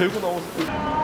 들고 나오세요.